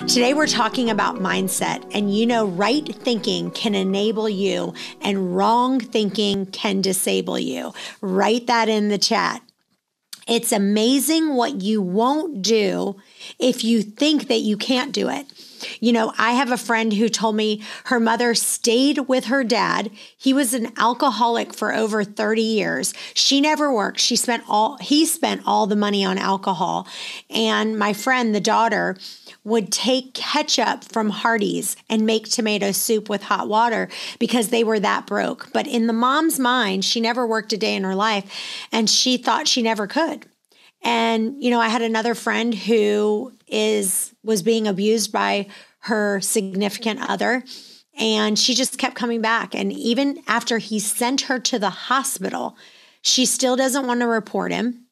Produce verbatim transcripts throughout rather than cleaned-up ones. Today we're talking about mindset, and you know right thinking can enable you and wrong thinking can disable you. Write that in the chat. It's amazing what you won't do if you think that you can't do it. You know, I have a friend who told me her mother stayed with her dad. He was an alcoholic for over thirty years. She never worked. She spent all, he spent all the money on alcohol. And my friend, the daughter, would take ketchup from Hardee's and make tomato soup with hot water because they were that broke. But in the mom's mind, she never worked a day in her life, and she thought she never could. And, you know, I had another friend who is was being abused by her significant other, and she just kept coming back. And even after he sent her to the hospital, she still doesn't want to report him.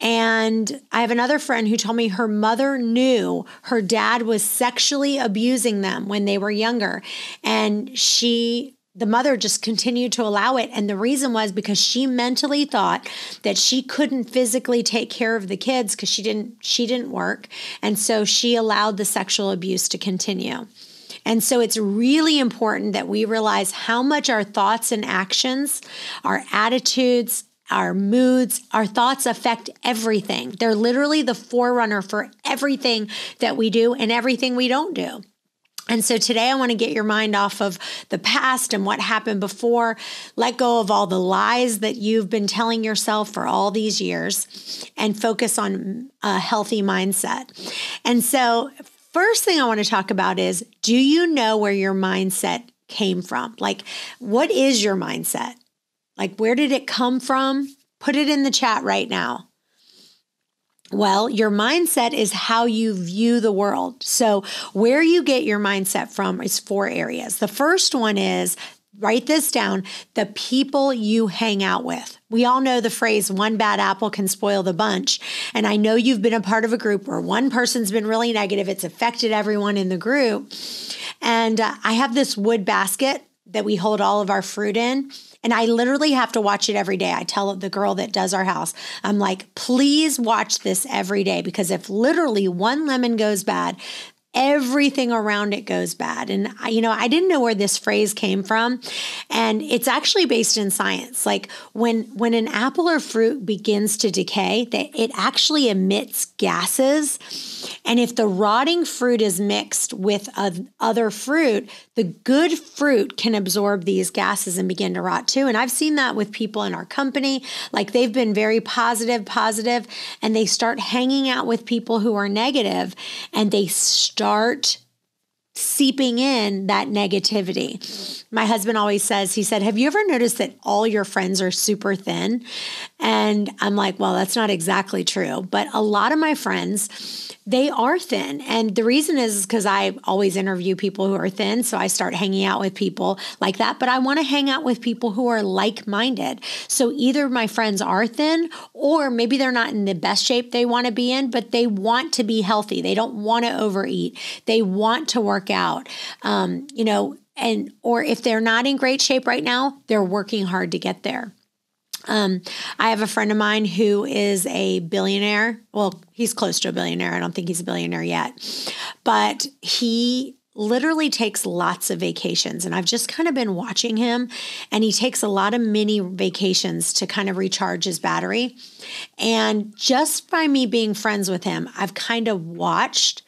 And I have another friend who told me her mother knew her dad was sexually abusing them when they were younger, and she... the mother just continued to allow it. And the reason was because she mentally thought that she couldn't physically take care of the kids because she didn't, she didn't work. And so she allowed the sexual abuse to continue. And so it's really important that we realize how much our thoughts and actions, our attitudes, our moods, our thoughts affect everything. They're literally the forerunner for everything that we do and everything we don't do. And so today I want to get your mind off of the past and what happened before. Let go of all the lies that you've been telling yourself for all these years and focus on a healthy mindset. And so first thing I want to talk about is, do you know where your mindset came from? Like, what is your mindset? Like, where did it come from? Put it in the chat right now. Well, your mindset is how you view the world. So where you get your mindset from is four areas. The first one is, write this down, the people you hang out with. We all know the phrase, one bad apple can spoil the bunch. And I know you've been a part of a group where one person's been really negative. It's affected everyone in the group. And uh, I have this wood basket that we hold all of our fruit in. And I literally have to watch it every day. I tell the girl that does our house, I'm like, please watch this every day, because if literally one lemon goes bad, everything around it goes bad. And, I, you know, I didn't know where this phrase came from. And it's actually based in science. Like when, when an apple or fruit begins to decay, they, it actually emits gases. And if the rotting fruit is mixed with uh, other fruit, the good fruit can absorb these gases and begin to rot too. And I've seen that with people in our company. Like they've been very positive, positive, and they start hanging out with people who are negative, and they start seeping in that negativity. My husband always says, he said, have you ever noticed that all your friends are super thin? And I'm like, well, that's not exactly true. But a lot of my friends, they are thin. And the reason is because I always interview people who are thin. So I start hanging out with people like that. But I want to hang out with people who are like-minded. So either my friends are thin, or maybe they're not in the best shape they want to be in, but they want to be healthy. They don't want to overeat. They want to work out, um, you know, and, or if they're not in great shape right now, they're working hard to get there. Um, I have a friend of mine who is a billionaire. Well, he's close to a billionaire. I don't think he's a billionaire yet, but he literally takes lots of vacations. And I've just kind of been watching him, and he takes a lot of mini vacations to kind of recharge his battery. And just by me being friends with him, I've kind of watched.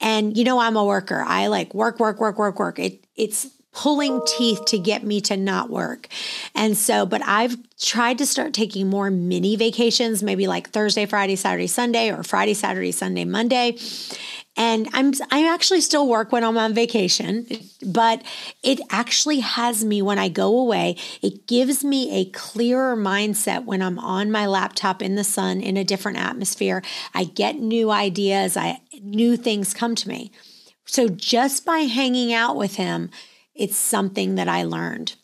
And, you know, I'm a worker. I like work, work, work, work, work. It, it's pulling teeth to get me to not work. And so, but I've tried to start taking more mini vacations, maybe like Thursday, Friday, Saturday, Sunday, or Friday, Saturday, Sunday, Monday. And I'm, I actually still work when I'm on vacation, but it actually has me, when I go away, it gives me a clearer mindset when I'm on my laptop in the sun in a different atmosphere. I get new ideas. I, new things come to me. So just by hanging out with him, it's something that I learned.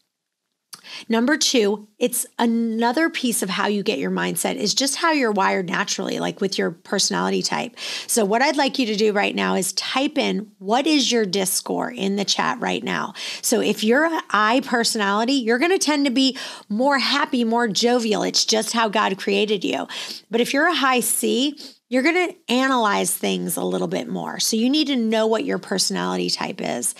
Number two, it's another piece of how you get your mindset is just how you're wired naturally, like with your personality type. So what I'd like you to do right now is type in, what is your D I S C score in the chat right now? So if you're an I personality, you're going to tend to be more happy, more jovial. It's just how God created you. But if you're a high C, you're going to analyze things a little bit more. So you need to know what your personality type is.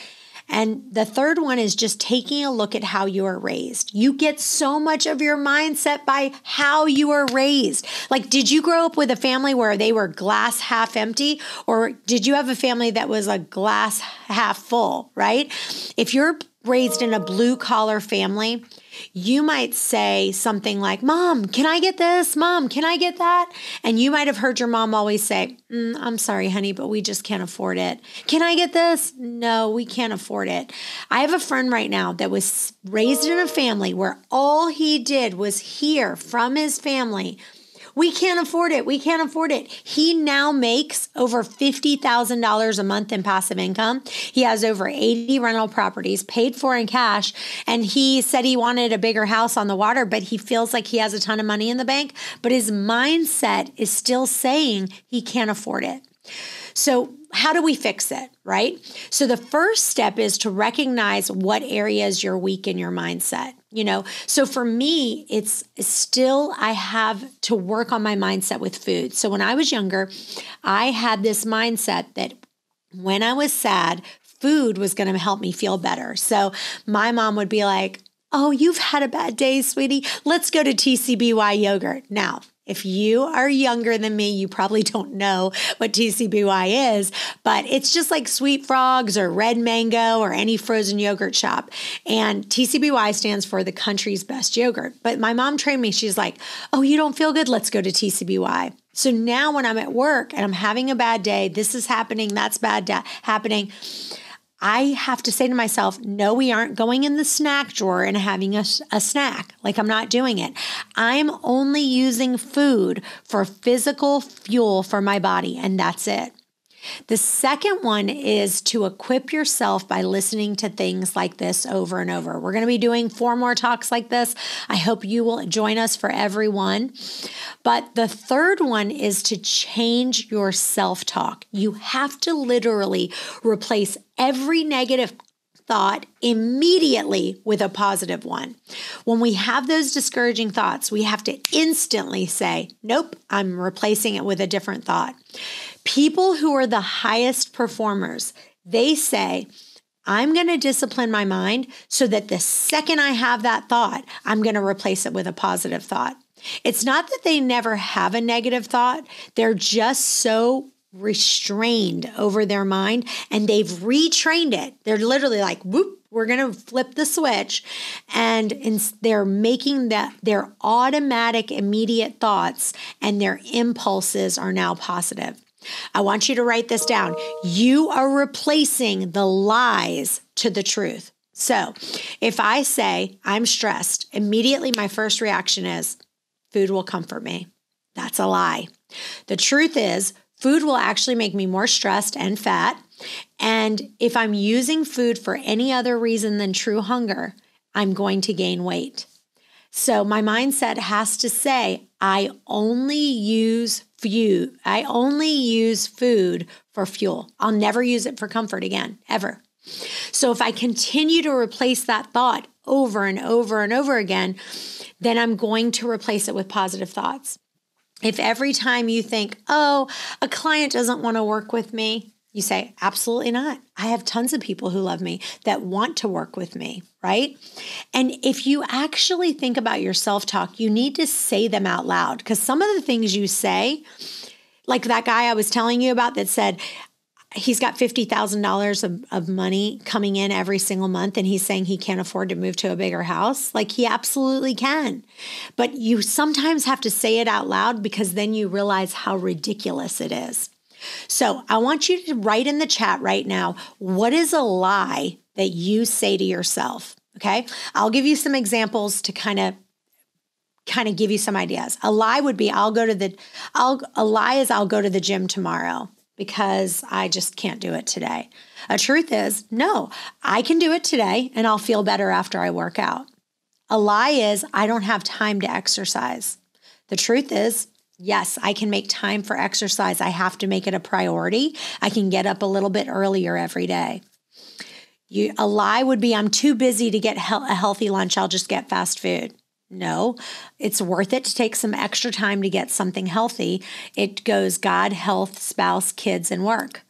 And the third one is just taking a look at how you were raised. You get so much of your mindset by how you were raised. Like, did you grow up with a family where they were glass half empty, or did you have a family that was a glass half full, right? If you're raised in a blue collar family, you might say something like, Mom, can I get this? Mom, can I get that? And you might have heard your mom always say, mm, I'm sorry, honey, but we just can't afford it. Can I get this? No, we can't afford it. I have a friend right now that was raised in a family where all he did was hear from his family, we can't afford it. We can't afford it. He now makes over fifty thousand dollars a month in passive income. He has over eighty rental properties paid for in cash. And he said he wanted a bigger house on the water, but he feels like he has a ton of money in the bank. But his mindset is still saying he can't afford it. So how do we fix it, right? So the first step is to recognize what areas you're weak in your mindset, you know? So for me, it's still, I have to work on my mindset with food. So when I was younger, I had this mindset that when I was sad, food was going to help me feel better. So my mom would be like, oh, you've had a bad day, sweetie. Let's go to T C B Y yogurt. Now, if you are younger than me, you probably don't know what T C B Y is, but it's just like Sweet Frogs or Red Mango or any frozen yogurt shop. And T C B Y stands for the country's best yogurt. But my mom trained me. She's like, oh, you don't feel good? Let's go to T C B Y. So now when I'm at work and I'm having a bad day, this is happening, that's bad da- happening. I have to say to myself, no, we aren't going in the snack drawer and having a, a snack. Like, I'm not doing it. I'm only using food for physical fuel for my body, and that's it. The second one is to equip yourself by listening to things like this over and over. We're going to be doing four more talks like this. I hope you will join us for every one. But the third one is to change your self-talk. You have to literally replace every negative thought immediately with a positive one. When we have those discouraging thoughts, we have to instantly say, nope, I'm replacing it with a different thought. People who are the highest performers, they say, I'm going to discipline my mind so that the second I have that thought, I'm going to replace it with a positive thought. It's not that they never have a negative thought. They're just so restrained over their mind and they've retrained it. They're literally like, whoop, we're going to flip the switch. And they're making that their automatic immediate thoughts and their impulses are now positive. I want you to write this down. You are replacing the lies to the truth. So if I say I'm stressed, immediately my first reaction is food will comfort me. That's a lie. The truth is food will actually make me more stressed and fat. And if I'm using food for any other reason than true hunger, I'm going to gain weight. So my mindset has to say, I only use food. I only use food for fuel. I'll never use it for comfort again, ever. So if I continue to replace that thought over and over and over again, then I'm going to replace it with positive thoughts. If every time you think, oh, a client doesn't want to work with me, you say, absolutely not. I have tons of people who love me that want to work with me, right? And if you actually think about your self-talk, you need to say them out loud because some of the things you say, like that guy I was telling you about that said he's got fifty thousand dollars of, of money coming in every single month and he's saying he can't afford to move to a bigger house. Like, he absolutely can. But you sometimes have to say it out loud because then you realize how ridiculous it is. So I want you to write in the chat right now, what is a lie that you say to yourself? Okay. I'll give you some examples to kind of, kind of give you some ideas. A lie would be, I'll go to the, I'll, a lie is I'll go to the gym tomorrow because I just can't do it today. A truth is, no, I can do it today and I'll feel better after I work out. A lie is, I don't have time to exercise. The truth is, yes, I can make time for exercise. I have to make it a priority. I can get up a little bit earlier every day. You, a lie would be, I'm too busy to get he- a healthy lunch. I'll just get fast food. No, it's worth it to take some extra time to get something healthy. It goes God, health, spouse, kids, and work.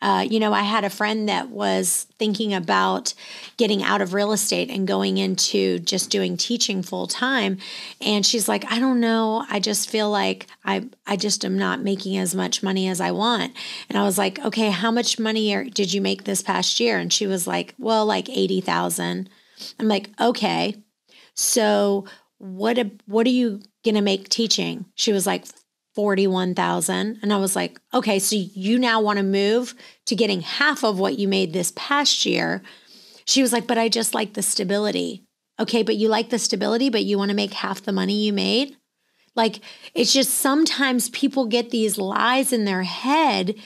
Uh, you know, I had a friend that was thinking about getting out of real estate and going into just doing teaching full time. And she's like, I don't know. I just feel like I, I just am not making as much money as I want. And I was like, okay, how much money are, did you make this past year? And she was like, well, like eighty thousand. I'm like, okay, so what, a, what are you going to make teaching? She was like, forty-one thousand. And I was like, okay, so you now want to move to getting half of what you made this past year. She was like, but I just like the stability. Okay, but you like the stability, but you want to make half the money you made? Like, it's just sometimes people get these lies in their head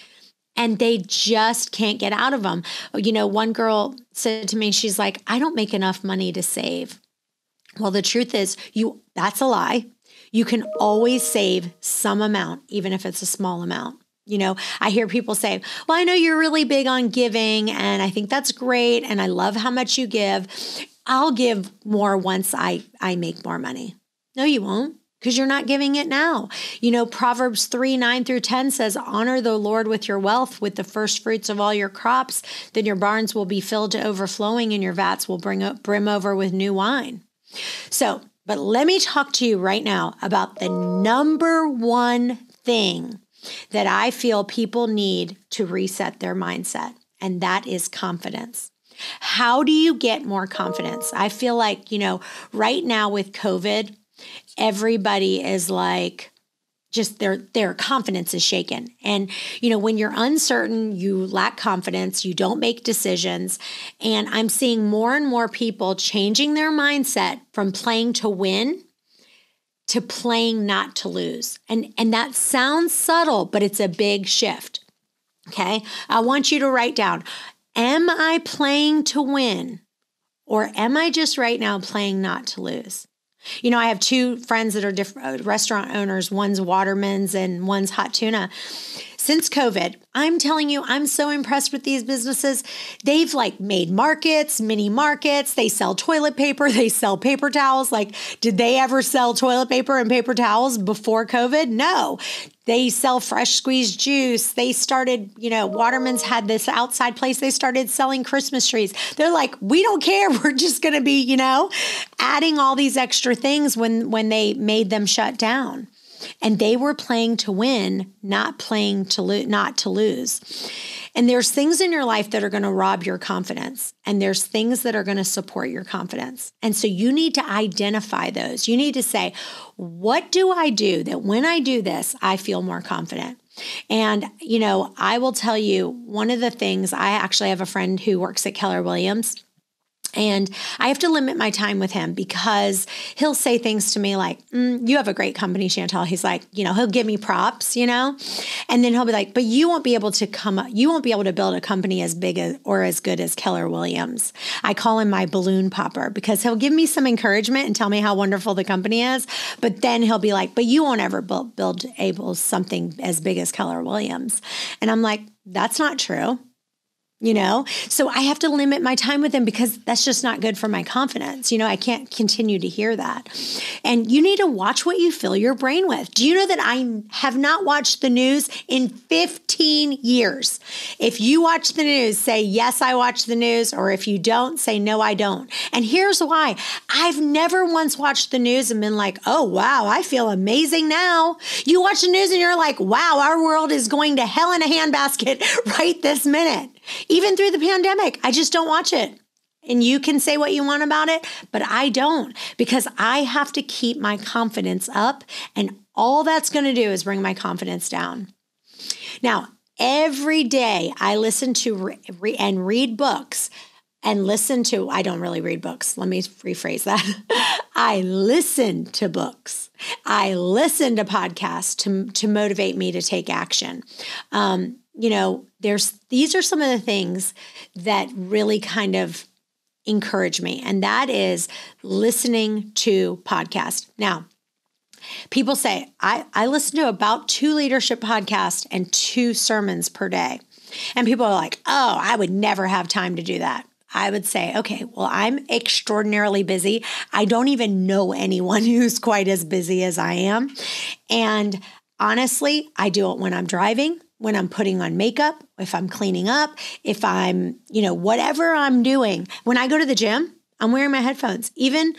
and they just can't get out of them. You know, one girl said to me, she's like, I don't make enough money to save. Well, the truth is, you that's a lie. You can always save some amount, even if it's a small amount. You know, I hear people say, well, I know you're really big on giving, and I think that's great, and I love how much you give. I'll give more once I, I make more money. No, you won't, because you're not giving it now. You know, Proverbs three, nine through ten says, honor the Lord with your wealth, with the first fruits of all your crops. Then your barns will be filled to overflowing, and your vats will bring up, brim over with new wine. So, but let me talk to you right now about the number one thing that I feel people need to reset their mindset, and that is confidence. How do you get more confidence? I feel like, you know, right now with COVID, everybody is like, just their their confidence is shaken. And, you know, when you're uncertain, you lack confidence, you don't make decisions. And I'm seeing more and more people changing their mindset from playing to win to playing not to lose. And, and that sounds subtle, but it's a big shift. Okay? I want you to write down, am I playing to win, or am I just right now playing not to lose? You know, I have two friends that are different restaurant owners. One's Waterman's and one's Hot Tuna. Since COVID, I'm telling you, I'm so impressed with these businesses. They've like made markets, mini markets. They sell toilet paper. They sell paper towels. Like, did they ever sell toilet paper and paper towels before COVID? No. They sell fresh squeezed juice. They started, you know, Waterman's had this outside place. They started selling Christmas trees. They're like, we don't care. We're just going to be, you know, adding all these extra things when, when they made them shut down. And they were playing to win, not playing to lo- not to lose. And there's things in your life that are going to rob your confidence, and there's things that are going to support your confidence. And so you need to identify those. You need to say, what do I do that when I do this, I feel more confident? And, you know, I will tell you one of the things, I actually have a friend who works at Keller Williams, and I have to limit my time with him because he'll say things to me like, mm, you have a great company, Chantel. He's like, you know, he'll give me props, you know, and then he'll be like, but you won't be able to come up, you won't be able to build a company as big as, or as good as Keller Williams. I call him my balloon popper because he'll give me some encouragement and tell me how wonderful the company is. But then he'll be like, but you won't ever build, build able something as big as Keller Williams. And I'm like, that's not true. You know, so I have to limit my time with him because that's just not good for my confidence. You know, I can't continue to hear that. And you need to watch what you fill your brain with. Do you know that I have not watched the news in fifteen years? If you watch the news, say, yes, I watch the news. Or if you don't, say, no, I don't. And here's why. I've never once watched the news and been like, oh, wow, I feel amazing now. You watch the news and you're like, wow, our world is going to hell in a handbasket right this minute. Even through the pandemic, I just don't watch it. And you can say what you want about it, but I don't, because I have to keep my confidence up, and all that's going to do is bring my confidence down. Now, every day I listen to re- re- and read books and listen to, I don't really read books. Let me rephrase that. I listen to books. I listen to podcasts to, to motivate me to take action. Um, You know, there's these are some of the things that really kind of encourage me, and that is listening to podcasts. Now, people say, I, I listen to about two leadership podcasts and two sermons per day. And people are like, oh, I would never have time to do that. I would say, okay, well, I'm extraordinarily busy. I don't even know anyone who's quite as busy as I am. And honestly, I do it when I'm driving, when I'm putting on makeup, if I'm cleaning up, if I'm, you know, whatever I'm doing. When I go to the gym, I'm wearing my headphones. Even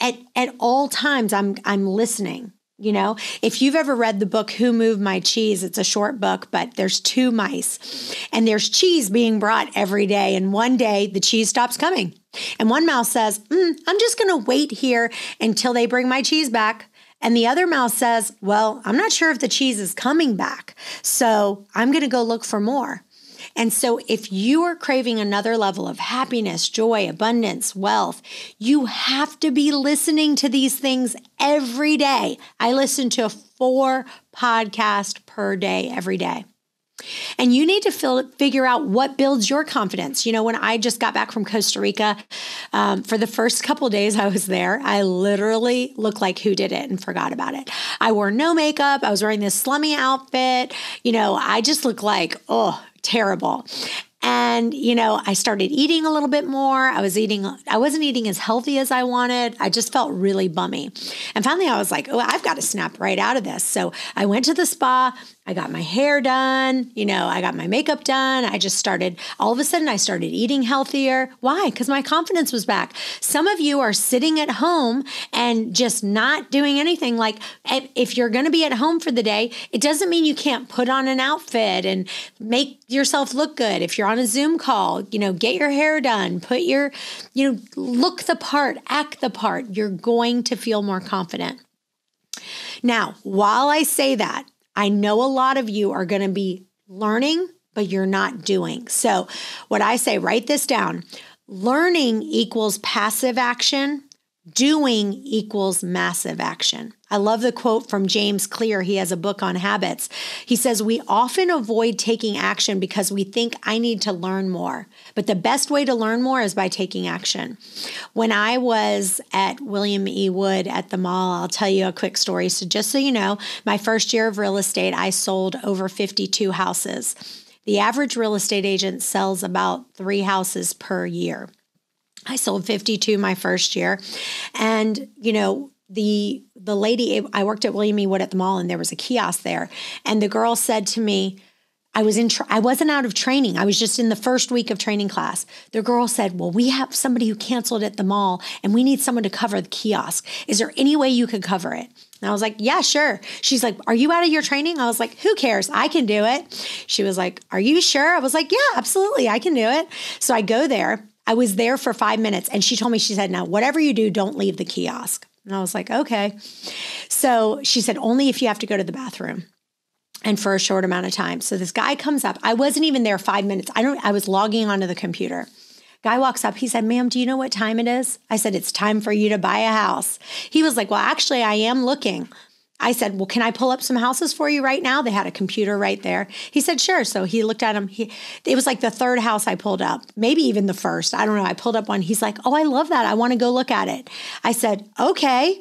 at at all times, I'm I'm listening. You know, if you've ever read the book, Who Moved My Cheese, it's a short book, but there's two mice and there's cheese being brought every day. And one day the cheese stops coming. And one mouse says, mm, I'm just going to wait here until they bring my cheese back. And the other mouse says, well, I'm not sure if the cheese is coming back, so I'm going to go look for more. And so if you are craving another level of happiness, joy, abundance, wealth, you have to be listening to these things every day. I listen to four podcasts per day every day. And you need to feel, figure out what builds your confidence. You know, when I just got back from Costa Rica, um, for the first couple of days I was there, I literally looked like who did it and forgot about it. I wore no makeup. I was wearing this slummy outfit. You know, I just looked like, oh, terrible. And, you know, I started eating a little bit more. I was eating, I wasn't eating as healthy as I wanted. I just felt really bummy. And finally I was like, oh, I've got to snap right out of this. So I went to the spa, I got my hair done, you know, I got my makeup done. I just started, all of a sudden I started eating healthier. Why? Because my confidence was back. Some of you are sitting at home and just not doing anything. Like if you're going to be at home for the day, it doesn't mean you can't put on an outfit and make yourself look good. If you're on a Zoom call, you know, get your hair done, put your, you know, look the part, act the part. You're going to feel more confident. Now, while I say that, I know a lot of you are going to be learning, but you're not doing. So what I say, write this down. Learning equals passive action. Doing equals massive action. I love the quote from James Clear. He has a book on habits. He says, we often avoid taking action because we think I need to learn more. But the best way to learn more is by taking action. When I was at William E. Wood at the mall, I'll tell you a quick story. So just so you know, my first year of real estate, I sold over fifty-two houses. The average real estate agent sells about three houses per year. I sold fifty-two my first year. And, you know, the the lady, I worked at William E. Wood at the mall and there was a kiosk there. And the girl said to me, I was in, I wasn't out of training. I was just in the first week of training class. The girl said, well, we have somebody who canceled at the mall and we need someone to cover the kiosk. Is there any way you could cover it? And I was like, yeah, sure. She's like, are you out of your training? I was like, who cares? I can do it. She was like, are you sure? I was like, yeah, absolutely. I can do it. So I go there. I was there for five minutes and she told me, she said, now, whatever you do, don't leave the kiosk. And I was like, okay. So she said, only if you have to go to the bathroom and for a short amount of time. So this guy comes up. I wasn't even there five minutes. I don't, I was logging onto the computer. Guy walks up. He said, ma'am, do you know what time it is? I said, it's time for you to buy a house. He was like, well, actually I am looking. I said, well, can I pull up some houses for you right now? They had a computer right there. He said, sure. So he looked at him. He, it was like the third house I pulled up, maybe even the first. I don't know. I pulled up one. He's like, oh, I love that. I want to go look at it. I said, okay.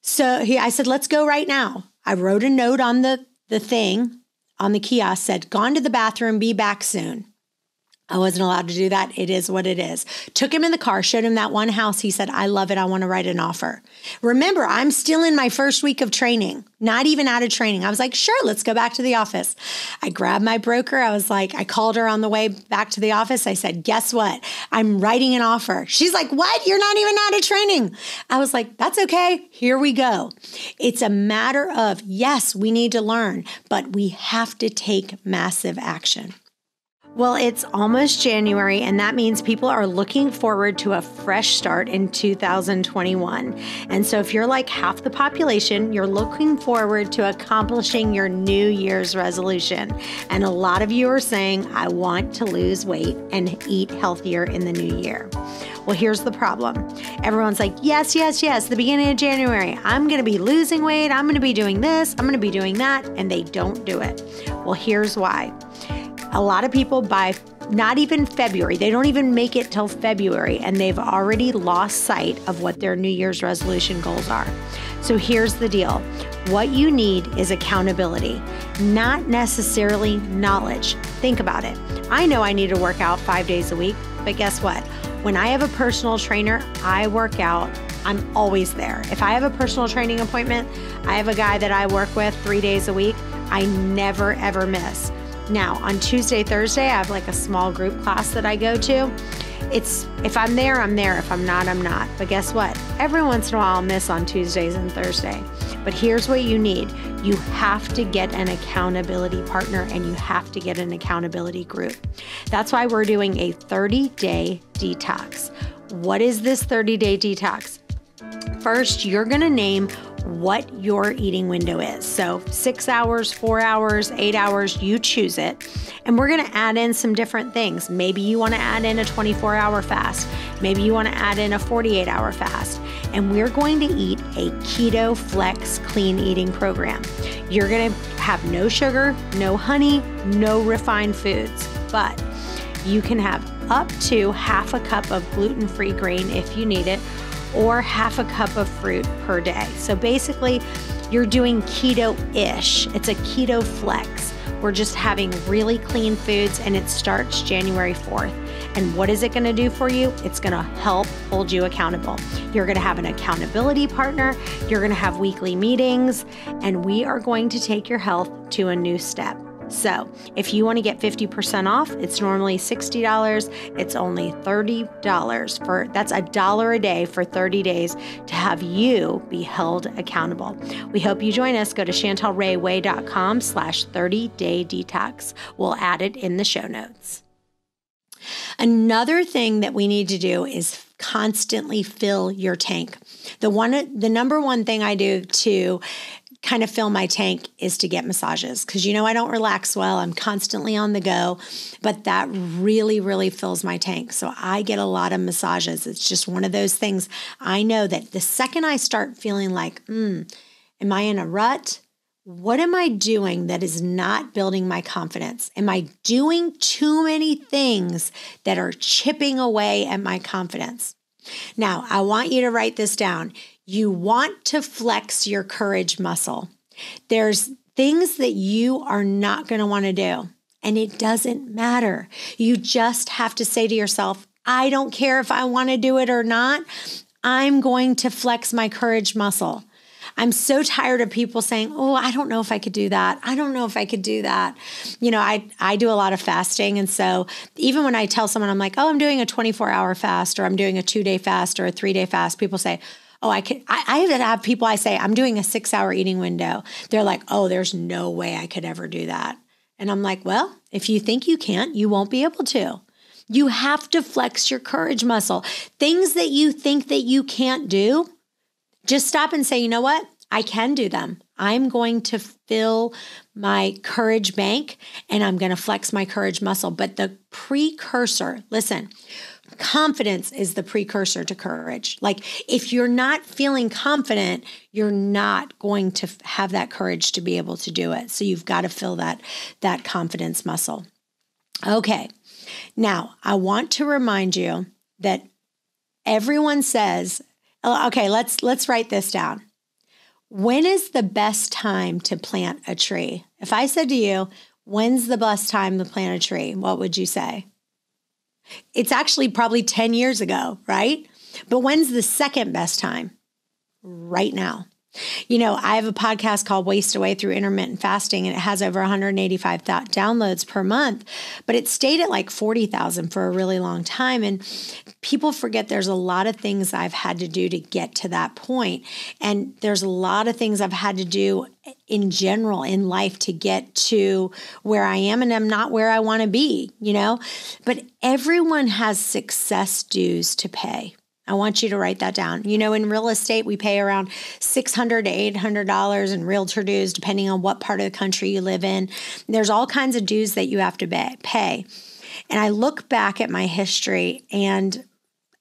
So he, I said, let's go right now. I wrote a note on the, the thing, on the kiosk, said, gone to the bathroom, be back soon. I wasn't allowed to do that. It is what it is. Took him in the car, showed him that one house. He said, I love it. I want to write an offer. Remember, I'm still in my first week of training, not even out of training. I was like, sure, let's go back to the office. I grabbed my broker. I was like, I called her on the way back to the office. I said, guess what? I'm writing an offer. She's like, what? You're not even out of training. I was like, that's okay. Here we go. It's a matter of, yes, we need to learn, but we have to take massive action. Well, it's almost January, and that means people are looking forward to a fresh start in two thousand twenty-one. And so if you're like half the population, you're looking forward to accomplishing your New Year's resolution. And a lot of you are saying, I want to lose weight and eat healthier in the new year. Well, here's the problem. Everyone's like, yes, yes, yes, the beginning of January, I'm going to be losing weight. I'm going to be doing this. I'm going to be doing that. And they don't do it. Well, here's why. A lot of people buy not even February. They don't even make it till February, and they've already lost sight of what their New Year's resolution goals are. So here's the deal. What you need is accountability, not necessarily knowledge. Think about it. I know I need to work out five days a week. But guess what? When I have a personal trainer, I work out. I'm always there. If I have a personal training appointment, I have a guy that I work with three days a week. I never, ever miss. Now, on Tuesday, Thursday, I have like a small group class that I go to. It's, if I'm there, I'm there. If I'm not, I'm not. But guess what? Every once in a while, I'll miss on Tuesdays and Thursday. But here's what you need. You have to get an accountability partner and you have to get an accountability group. That's why we're doing a thirty day detox. What is this thirty day detox? First, you're gonna name what your eating window is. So six hours, four hours, eight hours, you choose it. And we're gonna add in some different things. Maybe you wanna add in a twenty-four hour fast. Maybe you wanna add in a forty-eight hour fast. And we're going to eat a keto flex clean eating program. You're gonna have no sugar, no honey, no refined foods, but you can have up to half a cup of gluten-free grain if you need it, or half a cup of fruit per day. So basically, you're doing keto-ish. It's a keto flex. We're just having really clean foods and it starts January fourth. And what is it gonna do for you? It's gonna help hold you accountable. You're gonna have an accountability partner, you're gonna have weekly meetings, and we are going to take your health to a new step. So if you want to get fifty percent off, it's normally sixty dollars. It's only thirty dollars for, that's a dollar a day for thirty days to have you be held accountable. We hope you join us. Go to Chantel Ray Way dot com slash thirty day detox. We'll add it in the show notes. Another thing that we need to do is constantly fill your tank. The one, the number one thing I do to kind of fill my tank is to get massages, because you know I don't relax well, I'm constantly on the go, but that really, really fills my tank. So I get a lot of massages. It's just one of those things. I know that the second I start feeling like, hmm, am I in a rut? What am I doing that is not building my confidence? Am I doing too many things that are chipping away at my confidence? Now, I want you to write this down. You want to flex your courage muscle. There's things that you are not going to want to do, and it doesn't matter. You just have to say to yourself, I don't care if I want to do it or not. I'm going to flex my courage muscle. I'm so tired of people saying, oh, I don't know if I could do that. I don't know if I could do that. You know, I, I do a lot of fasting. And so even when I tell someone, I'm like, oh, I'm doing a twenty-four hour fast, or I'm doing a two day fast or a three day fast, people say, oh, I could, I, I even have people, I say, I'm doing a six hour eating window. They're like, oh, there's no way I could ever do that. And I'm like, well, if you think you can't, you won't be able to. You have to flex your courage muscle. Things that you think that you can't do, just stop and say, you know what? I can do them. I'm going to fill my courage bank and I'm going to flex my courage muscle. But the precursor, listen, confidence is the precursor to courage. Like if you're not feeling confident, you're not going to have that courage to be able to do it. So you've got to fill that, that confidence muscle. Okay. Now I want to remind you that everyone says, okay, let's let's write this down. When is the best time to plant a tree? If I said to you, when's the best time to plant a tree? What would you say? It's actually probably ten years ago, right? But when's the second best time? Right now. You know, I have a podcast called Waste Away Through Intermittent Fasting, and it has over one hundred eighty-five downloads per month, but it stayed at like forty thousand for a really long time. And people forget there's a lot of things I've had to do to get to that point. And there's a lot of things I've had to do in general in life to get to where I am, and I'm not where I want to be, you know, but everyone has success dues to pay. I want you to write that down. You know, in real estate, we pay around six hundred to eight hundred dollars in realtor dues, depending on what part of the country you live in. There's all kinds of dues that you have to pay. And I look back at my history and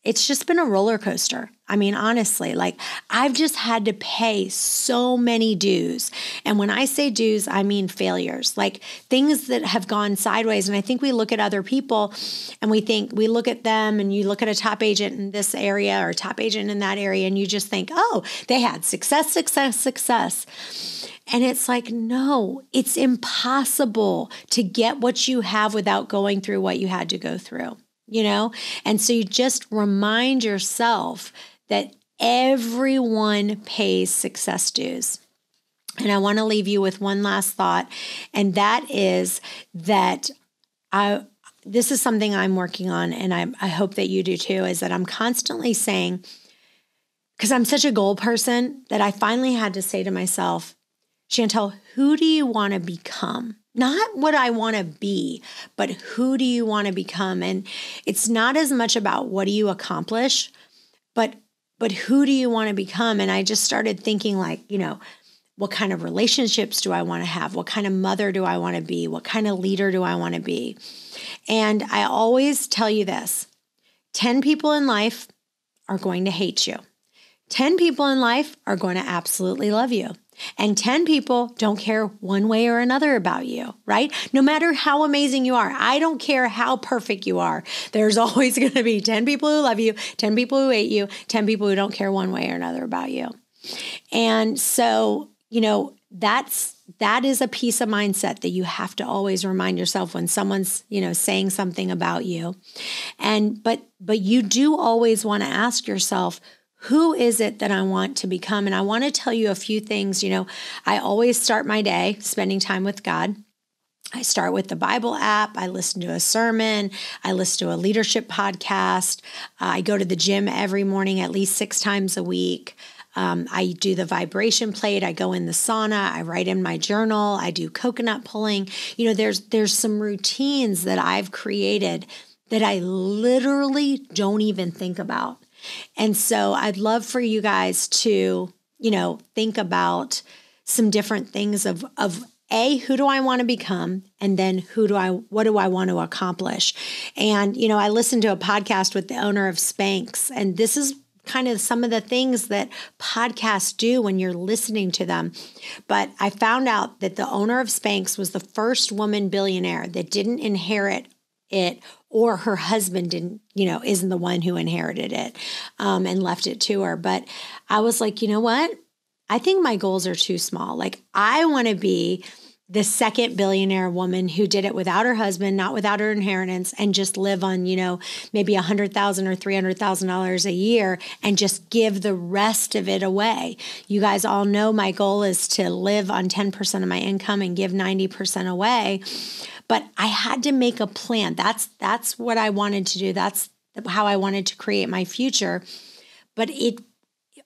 it's just been a roller coaster. I mean, honestly, like I've just had to pay so many dues. And when I say dues, I mean failures, like things that have gone sideways. And I think we look at other people and we think we look at them, and you look at a top agent in this area or a top agent in that area, and you just think, oh, they had success, success, success. And it's like, no, it's impossible to get what you have without going through what you had to go through. you know? And so you just remind yourself that everyone pays success dues. And I want to leave you with one last thought, and that is that I, this is something I'm working on, and I, I hope that you do too, is that I'm constantly saying, because I'm such a goal person, that I finally had to say to myself, Chantel, who do you want to become? Not what I want to be, but who do you want to become? And it's not as much about what do you accomplish, but but who do you want to become? And I just started thinking like, you know, what kind of relationships do I want to have? What kind of mother do I want to be? What kind of leader do I want to be? And I always tell you this, ten people in life are going to hate you. ten people in life are going to absolutely love you. And ten people don't care one way or another about you, right? No matter how amazing you are, I don't care how perfect you are. There's always going to be ten people who love you, ten people who hate you, ten people who don't care one way or another about you. And so, you know, that's that is a piece of mindset that you have to always remind yourself when someone's, you know, saying something about you. And but but you do always want to ask yourself, who is it that I want to become? And I want to tell you a few things. You know, I always start my day spending time with God. I start with the Bible app. I listen to a sermon. I listen to a leadership podcast. Uh, I go to the gym every morning, at least six times a week. Um, I do the vibration plate. I go in the sauna. I write in my journal. I do coconut pulling. You know, there's there's some routines that I've created that I literally don't even think about. And so I'd love for you guys to, you know, think about some different things of, of A, who do I want to become? And then who do I, what do I want to accomplish? And, you know, I listened to a podcast with the owner of Spanx, and this is kind of some of the things that podcasts do when you're listening to them. But I found out that the owner of Spanx was the first woman billionaire that didn't inherit it, or her husband didn't, you know, isn't the one who inherited it um, and left it to her. But I was like, you know what? I think my goals are too small. Like, I want to be the second billionaire woman who did it without her husband, not without her inheritance, and just live on, you know, maybe one hundred thousand dollars or three hundred thousand dollars a year and just give the rest of it away. You guys all know my goal is to live on ten percent of my income and give ninety percent away. But I had to make a plan. That's that's what I wanted to do. That's how I wanted to create my future. But it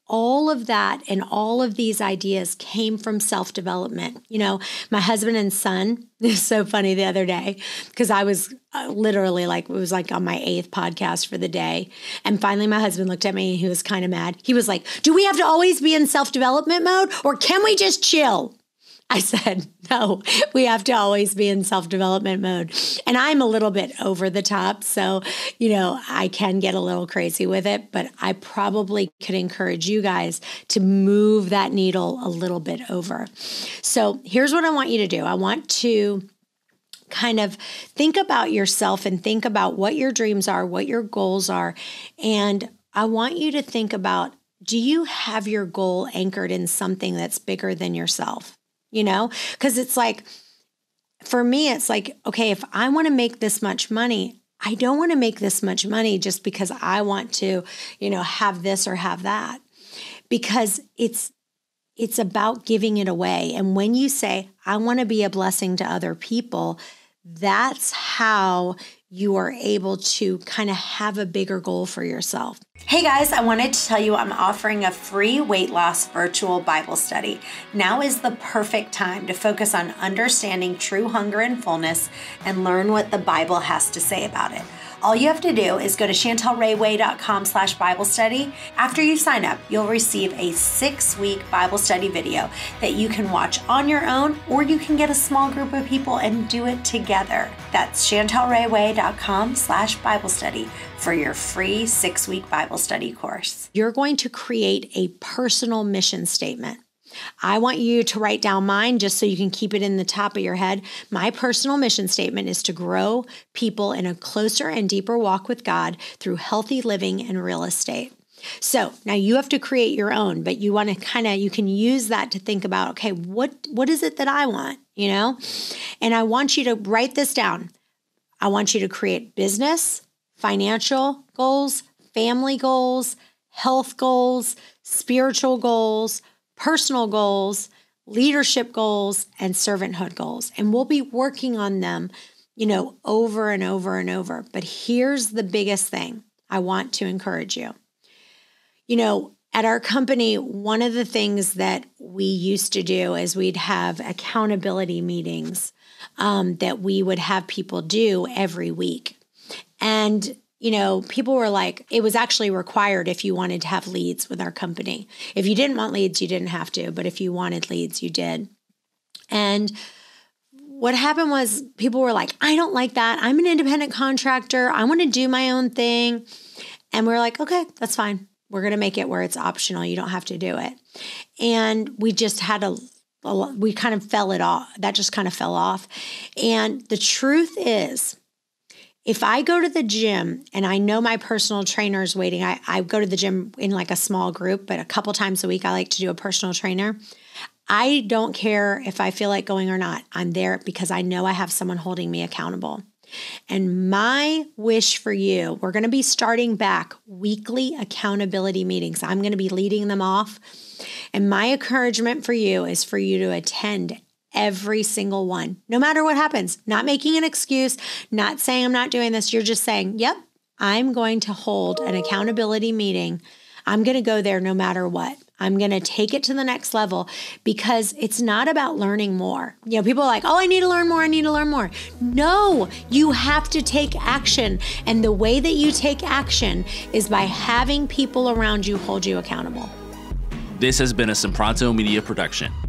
all of that and all of these ideas came from self-development. You know, my husband and son, it was so funny the other day, because I was literally like, it was like on my eighth podcast for the day. And finally my husband looked at me and he was kind of mad. He was like, do we have to always be in self-development mode, or can we just chill? I said, no, we have to always be in self-development mode. And I'm a little bit over the top, so, you know, I can get a little crazy with it, but I probably could encourage you guys to move that needle a little bit over. So here's what I want you to do. I want to kind of think about yourself and think about what your dreams are, what your goals are, and I want you to think about, do you have your goal anchored in something that's bigger than yourself? You know, because it's like, for me, it's like, okay, if I want to make this much money, I don't want to make this much money just because I want to, you know, have this or have that, because it's, it's about giving it away. And when you say, I want to be a blessing to other people, that's how you are able to kind of have a bigger goal for yourself. Hey guys, I wanted to tell you I'm offering a free weight loss virtual Bible study. Now is the perfect time to focus on understanding true hunger and fullness and learn what the Bible has to say about it. All you have to do is go to Chantel Ray Way dot com slash Bible study. After you sign up, you'll receive a six-week Bible study video that you can watch on your own, or you can get a small group of people and do it together. That's Chantel Ray Way dot com slash Bible study for your free six-week Bible study course. You're going to create a personal mission statement. I want you to write down mine just so you can keep it in the top of your head. My personal mission statement is to grow people in a closer and deeper walk with God through healthy living and real estate. So now you have to create your own, but you want to kind of, you can use that to think about, okay, what, what is it that I want, you know? And I want you to write this down. I want you to create business, financial goals, family goals, health goals, spiritual goals, personal goals, leadership goals, and servanthood goals. And we'll be working on them, you know, over and over and over. But here's the biggest thing I want to encourage you. You know, at our company, one of the things that we used to do is we'd have accountability meetings um, that we would have people do every week. And you know, people were like, it was actually required if you wanted to have leads with our company. If you didn't want leads, you didn't have to, but if you wanted leads, you did. And what happened was people were like, I don't like that. I'm an independent contractor. I want to do my own thing. And we we're like, okay, that's fine. We're going to make it where it's optional. You don't have to do it. And we just had a, a we kind of fell it off. That just kind of fell off. And the truth is, if I go to the gym and I know my personal trainer is waiting, I, I go to the gym in like a small group, but a couple times a week I like to do a personal trainer. I don't care if I feel like going or not. I'm there because I know I have someone holding me accountable. And my wish for you, we're going to be starting back weekly accountability meetings. I'm going to be leading them off. And my encouragement for you is for you to attend every single one, no matter what happens, not making an excuse, not saying I'm not doing this. You're just saying, yep, I'm going to hold an accountability meeting. I'm going to go there no matter what. I'm going to take it to the next level because it's not about learning more. You know, people are like, oh, I need to learn more. I need to learn more. No, you have to take action. And the way that you take action is by having people around you hold you accountable. This has been a Simpronto Media production.